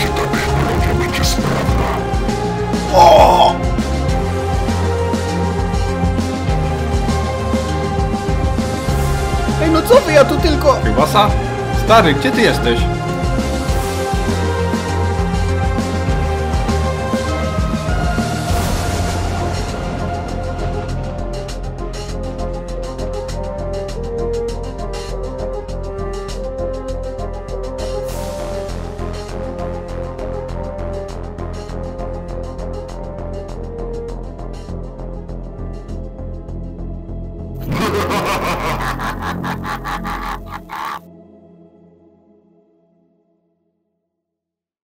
czy ta technologia będzie sprawna. O! Ej, no co wy, ja tu tylko... Kieubasa? Stary, gdzie ty jesteś? Ha ha ha ha!